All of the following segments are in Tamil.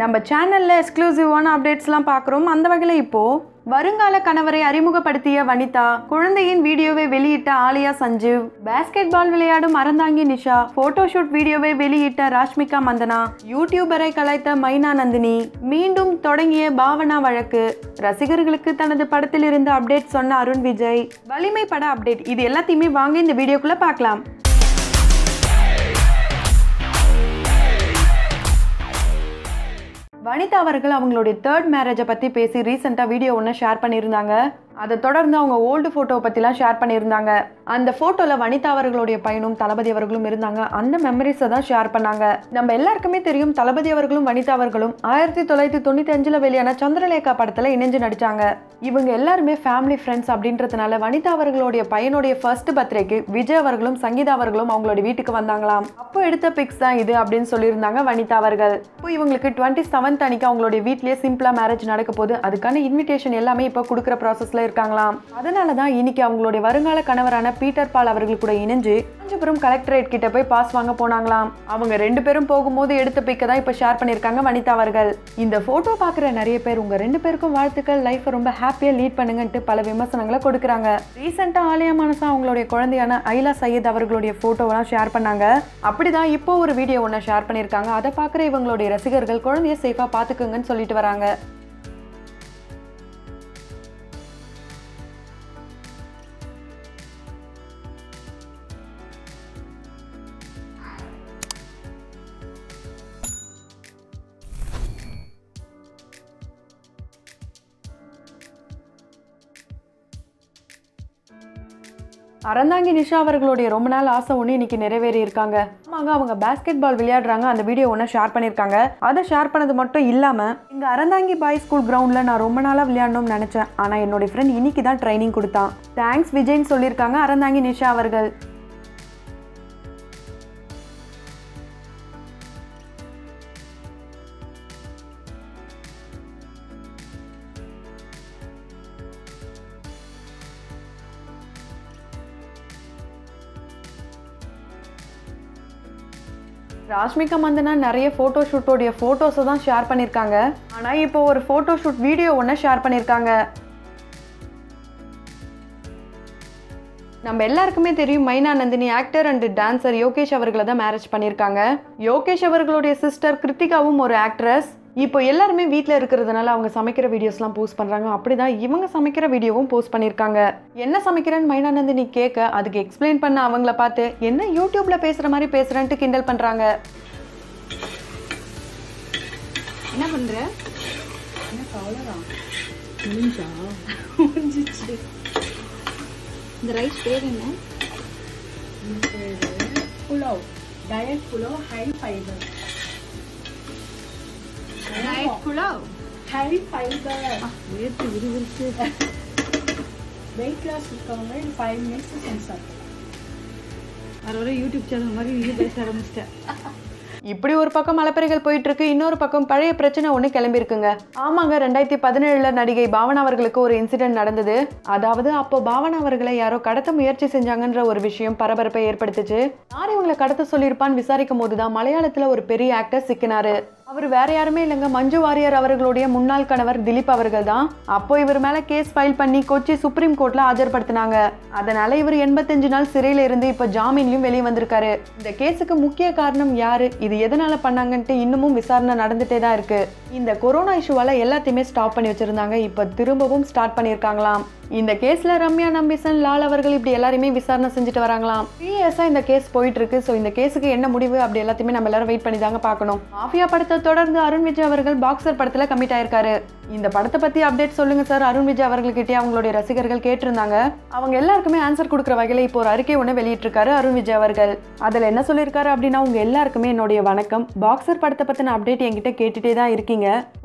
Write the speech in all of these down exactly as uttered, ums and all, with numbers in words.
நம்ம சேனல்ல எக்ஸ்க்ளூசிவான அப்டேட்ஸ்லாம் பார்க்குறோம். அந்த வகையில் இப்போ வருங்கால கணவரை அறிமுகப்படுத்திய வனிதா, குழந்தையின் வீடியோவை வெளியிட்ட ஆலியா சஞ்சீவ், பாஸ்கெட் பால் விளையாடும் அறந்தாங்கி நிஷா, போட்டோஷூட் வீடியோவை வெளியிட்ட ராஷ்மிகா மந்தனா, யூடியூபரை கலைத்த மைனா நந்தினி, மீண்டும் தொடங்கிய பாவனா வழக்கு, ரசிகர்களுக்கு தனது படத்தில் இருந்து அப்டேட் சொன்ன அருண் விஜய், வலிமை பட அப்டேட், இது எல்லாத்தையுமே வாங்க இந்த வீடியோக்குள்ள பார்க்கலாம். வனிதா அவர்கள் அவங்களுடைய தேர்ட் மேரேஜை பற்றி பேசி ரீசெண்டாக வீடியோ ஒன்று ஷேர் பண்ணியிருந்தாங்க. அதை தொடர்ந்து அவங்க ஓல்டு ஃபோட்டோவை பற்றிலாம் ஷேர் பண்ணியிருந்தாங்க. அந்த ஃபோட்டோவில் வனிதா அவர்களுடைய பையனும் தளபதி அவர்களும் இருந்தாங்க. அந்த மெமரிஸை தான் ஷேர் பண்ணாங்க. நம்ம எல்லாருக்குமே தெரியும், தளபதி அவர்களும் வனிதா அவர்களும் ஆயிரத்தி தொள்ளாயிரத்தி தொண்ணூற்றி அஞ்சில் வெளியான சந்திரலேகா படத்தில் இணைஞ்சு நடித்தாங்க. இவங்க எல்லாருமே ஃபேமிலி ஃப்ரெண்ட்ஸ் அப்படின்றதுனால வனிதா அவர்களுடைய பையனுடைய ஃபர்ஸ்ட் பர்த்டேக்கு விஜய் அவர்களும் சங்கீதா அவர்களும் அவங்களுடைய வீட்டுக்கு வந்தாங்களாம். அப்போ எடுத்த பிக்ஸ் தான் இது அப்படின்னு சொல்லியிருந்தாங்க வனிதா அவர்கள். இப்போ இவங்களுக்கு டுவெண்ட்டி செவன்த் அன்னைக்கு அவங்களுடைய வீட்டிலேயே சிம்பிளாக மேரேஜ் நடக்க போது அதுக்கான இன்விடேஷன் எல்லாமே இப்போ கொடுக்குற ப்ராசஸில் இருக்காங்களாம். அதனால தான் இன்னைக்கு அவங்களுடைய வருங்கால கணவரான பீட்டர் பால் அவர்கள் கூட இணைஞ்சு காஞ்சிபுரம் கலெக்டரேட் கிட்ட போய் பாஸ் வாங்க போனாங்களாம். அவங்க ரெண்டு பேரும் போகும்போது எடுத்த பிக்க தான் இப்போ ஷேர் பண்ணியிருக்காங்க வனிதா அவர்கள். இந்த போட்டோ பார்க்குற நிறைய பேர் உங்க ரெண்டு பேருக்கும் வாழ்த்துக்கள், லைஃப் ரொம்ப ஹாப்பியா லீட் பண்ணுங்கன்ட்டு பல விமர்சனங்களை கொடுக்குறாங்க. ரீசெண்டா ஆலியா மனசா அவங்களுடைய குழந்தையான ஐலா சையத் அவர்களுடைய போட்டோவெல்லாம் ஷேர் பண்ணாங்க. அப்படிதான் இப்போ ஒரு வீடியோ ஒன்று ஷேர் பண்ணியிருக்காங்க. அதை பார்க்குற இவங்களுடைய ரசிகர்கள் குழந்தைய சேஃபா பார்த்துக்குங்கன்னு சொல்லிட்டு வராங்க. அறந்தாங்கி நிஷா அவர்களுடைய ரொம்ப நாள் ஆசை ஒன்று இன்னைக்கு நிறைவேறி இருக்காங்க. ஆமாங்க, அவங்க பாஸ்கெட் பால் விளையாடுறாங்க. அந்த வீடியோ ஒன்று ஷேர் பண்ணியிருக்காங்க. அதை ஷேர் பண்ணது மட்டும் இல்லாமல், இங்கே அறந்தாங்கி பாய் ஸ்கூல் கிரவுண்டில் நான் ரொம்ப நாளாக விளையாடணும்னு நினச்சேன், ஆனால் என்னுடைய ஃப்ரெண்ட் இன்னைக்கு தான் ட்ரைனிங் கொடுத்தான், தேங்க்ஸ் விஜய்னு சொல்லியிருக்காங்க அறந்தாங்கி நிஷா அவர்கள். ராஷ்மிகா மந்தனா நிறைய ஃபோட்டோ ஷூட்டோடைய ஃபோட்டோஸை தான் ஷேர் பண்ணியிருக்காங்க. ஆனால் இப்போ ஒரு ஃபோட்டோ ஷூட் வீடியோ ஒன்று ஷேர் பண்ணியிருக்காங்க. நம்ம எல்லாருக்குமே தெரியும், Myna Nandhini actor and dancer Yogesh அவர்களை தான் மேரேஜ் பண்ணியிருக்காங்க. யோகேஷ் அவர்களுடைய சிஸ்டர் கிருத்திகாவும் ஒரு ஆக்ட்ரஸ். இப்போ எல்லாருமே வீட்டில் இருக்கிறதுனால அவங்க சமைக்கிற வீடியோஸ்லாம் போஸ்ட் பண்ணுறாங்க. அப்படி தான் இவங்க சமைக்கிற வீடியோவும் போஸ்ட் பண்ணியிருக்காங்க. என்ன சமைக்கிறேன்னு மைனானந்தினி கேட்க, அதுக்கு எக்ஸ்பிளைன் பண்ண அவங்கள பார்த்து என்ன யூடியூப்பில் பேசுகிற மாதிரி பேசுகிறேன்ட்டு கிண்டல் பண்ணுறாங்க. என்ன பண்ணுற இந்த ரைஸ் பேர் என்ன? Pulao, diet pulao, high fibre இப்படி ஒரு பக்கம் மலப்பறைகள் போயிட்டு இருக்கு. இன்னொரு பக்கம் பழைய பிரச்சனை ஒண்ணு கிளம்பி இருக்குங்க. ஆமாங்க, ரெண்டாயிரத்தி பதினேழுல நடிகை பாவனா அவர்களுக்கு ஒரு இன்சிடென்ட் நடந்தது. அதாவது அப்போ பாவனா அவர்களை யாரோ கடத்த முயற்சி செஞ்சாங்கன்ற ஒரு விஷயம் பரபரப்பை ஏற்படுத்துச்சு. யார் இவங்களை கடத்த சொல்லியிருப்பான்னு விசாரிக்கும் போதுதான் மலையாளத்துல ஒரு பெரிய ஆக்டர் சிக்கினாரு. அவர் வேற யாருமே இல்லைங்க, மஞ்சு வாரியர் அவர்களுடைய முன்னாள் கணவர் திலீப் அவர்கள் தான். அப்போ இவர் மேல கேஸ் ஃபைல் பண்ணி கொச்சி சுப்ரீம் கோர்ட்ல ஆஜர்படுத்தினாங்க. அதனால இவர் எண்பத்தஞ்சு நாள் சிறையில இருந்து இப்ப ஜாமீன்லயும் வெளியே வந்திருக்காரு. இந்த கேஸுக்கு முக்கிய காரணம் யாரு, இது எதனால பண்ணாங்கன்ட்டு இன்னமும் விசாரணை நடந்துட்டே தான் இருக்கு. இந்த கொரோனா இஷ்யூவால எல்லாத்தையுமே ஸ்டாப் பண்ணி வச்சிருந்தாங்க, இப்ப திரும்பவும் ஸ்டார்ட் பண்ணியிருக்காங்களாம். இந்த கேஸ்ல ரம்யா நம்பிசன், லால் அவர்கள் இப்படி எல்லாருமே விசாரணை செஞ்சுட்டு வராங்களாம். சீரியஸா இந்த கேஸ் போயிட்டு இருக்கு. சோ இந்த கேஸுக்கு என்ன முடிவு அப்படி எல்லாத்தையுமே நம்ம எல்லாரும் வெயிட் பண்ணி தாங்க பார்க்கணும். மாஃபியா படத்தை தொடர்ந்து அருண் விஜய் அவர்கள் பாக்ஸர் படத்துல கமிட் ஆயிருக்காரு. இந்த படத்தை பத்தி அப்டேட் சொல்லுங்க சார், அருண் விஜய் அவர்கள்கிட்டயே அவங்களுடைய ரசிகர்கள் கேட்டிருந்தாங்க. அவங்க எல்லாருக்குமே ஆன்சர் கொடுக்குற வகையில இப்போ ஒரு அறிக்கை ஒன்று வெளியிட்டிருக்காரு அருண் விஜய் அவர்கள். அதுல என்ன சொல்லியிருக்காரு அப்படின்னா, உங்க எல்லாருக்குமே என்னுடைய வணக்கம். பாக்ஸர் படத்தை பத்தின அப்டேட் என்கிட்ட கேட்டுட்டே தான் இருக்கீங்க.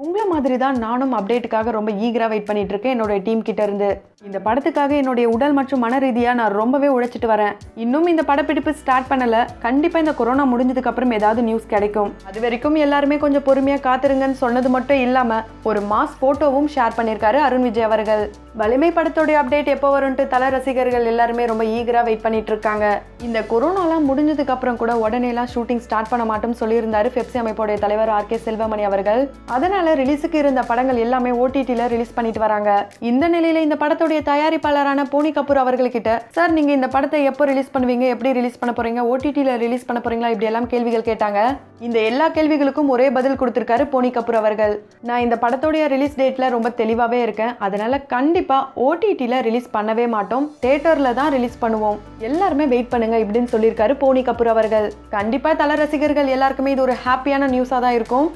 உங்களை மாதிரி தான் நானும் அப்டேட்டுக்காக ரொம்ப ஈகரா வெயிட் பண்ணிட்டு இருக்கேன் என்னோட டீம் கிட்ட இருந்து. இந்த படத்துக்காக என்னோட உடல் மற்றும் மன ரீதியா நான் ரொம்பவே உழைச்சிட்டு வரேன். இன்னும் இந்த படப்பிடிப்பு ஸ்டார்ட் பண்ணல. கண்டிப்பா இந்த கொரோனா முடிஞ்சதுக்கு அப்புறம் ஏதாவது நியூஸ் கிடைக்கும். அதுவரைக்கும் எல்லாரும் கொஞ்சம் பொறுமையா காத்துருங்கன்னு சொன்னது மட்டும் இல்லாம ஒரு மாஸ் போட்டோவும் ஷேர் பண்ணிருக்காரு அருண் விஜய் அவர்கள். வலிமை படத்தோட அப்டேட் எப்போ வரும்னு தல ரசிகர்கள் எல்லாரும் ரொம்ப ஈகரா வெயிட் பண்ணிட்டு இருக்காங்க. இந்த கொரோனாலாம் முடிஞ்சதுக்கு அப்புறம் கூட உடனேலாம் ஷூட்டிங் ஸ்டார்ட் பண்ண மாட்டோம்னு சொல்லியிருந்தாரு பெப்சி அமைப்போட தலைவர் ஆர் கே செல்வமணி அவர்கள். அதனால ரிலீஸுக்கு இருந்த படங்கள் எல்லாமே ஓடிடில ரிலீஸ் பண்ணிட்டு வராங்க. இந்த நிலையில இந்த படத்தோட தயாரிப்பாளரான போனி கபூர் அவர்கள்கிட்ட சார் நீங்க இந்த படத்தை எப்போ ரிலீஸ் பண்ணுவீங்க, எப்படி ரிலீஸ் பண்ண போறீங்க, ஓடிடில ரிலீஸ் பண்ண போறீங்களா, இப்படி எல்லாம் கேள்விகள் கேட்டாங்க. இந்த எல்லா கேள்விகளுக்கும் ஒரே பதில் கொடுத்திருக்காரு போனி கபூர் அவர்கள். நான் இந்த படத்தோட ரிலீஸ் டேட்ல ரொம்ப தெளிவாவே இருக்கேன். அதனால கண்டிப்பா ஓடிடில ரிலீஸ் பண்ணவே மாட்டோம், தியேட்டர்ல தான் ரிலீஸ் பண்ணுவோம். எல்லாருமே வெயிட் பண்ணுங்க இப்படின்னு சொல்லியிருக்காரு போனி கபூர் அவர்கள். கண்டிப்பா தல ரசிகர்கள் எல்லாருக்குமே இது ஒரு ஹாப்பியான நியூஸா தான் இருக்கும்.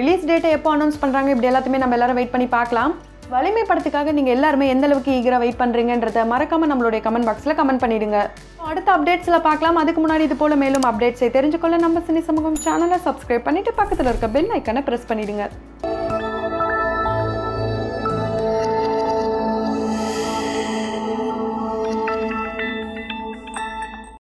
ரிலீஸ் டேட்டை எப்போ அனௌன்ஸ் பண்றாங்க இப்படி எல்லாத்தையுமே நம்ம எல்லாரும் வெயிட் பண்ணி பார்க்கலாம். வலிமை படத்துக்காக நீங்கள் எல்லாருமே எந்த அளவுக்கு ஈகராக வெயிட் பண்ணுறீங்கன்றத மறக்காமல் நம்மளுடைய கமெண்ட் பாக்ஸில் கமெண்ட் பண்ணிடுங்க. அடுத்த அப்டேட்ஸில் பார்க்கலாம். அதுக்கு முன்னாடி இது போல் மேலும் அப்டேட்ஸை தெரிஞ்சுக்கொள்ள நம்ம சினி சமூகம் சேனலை சப்ஸ்கிரைப் பண்ணிவிட்டு பக்கத்தில் இருக்க பெல் ஐக்கனை ப்ரெஸ் பண்ணிடுங்க.